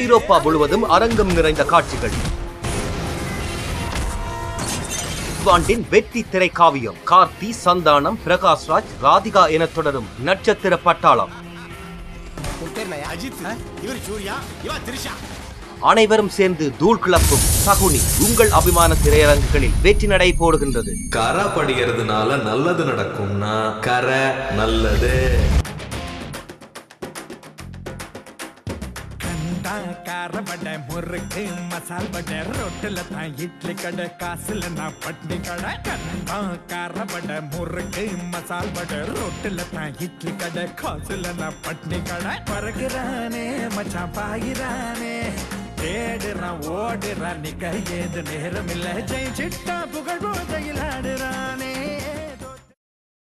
ஐரோப்பா முழுவதும் அரங்கம் நிறைந்த காட்சிகள். பாண்டின் வெற்றி திரை காவியம். கார்த்தி, சந்தானம், பிரகாஷ்ராஜ், ராதிகா என தொடரும் நட்சத்திர பட்டாளம். அனைவரும் சேர்ந்து தூள் கிளப்பும் சகுனி உங்கள் அபிமான திரையரங்குகளில் வெற்றி நடை போடுகின்றது. கரை படிக்கிறதுனால நல்லது நடக்கும்னா கரை நல்லது. ஓடுறான்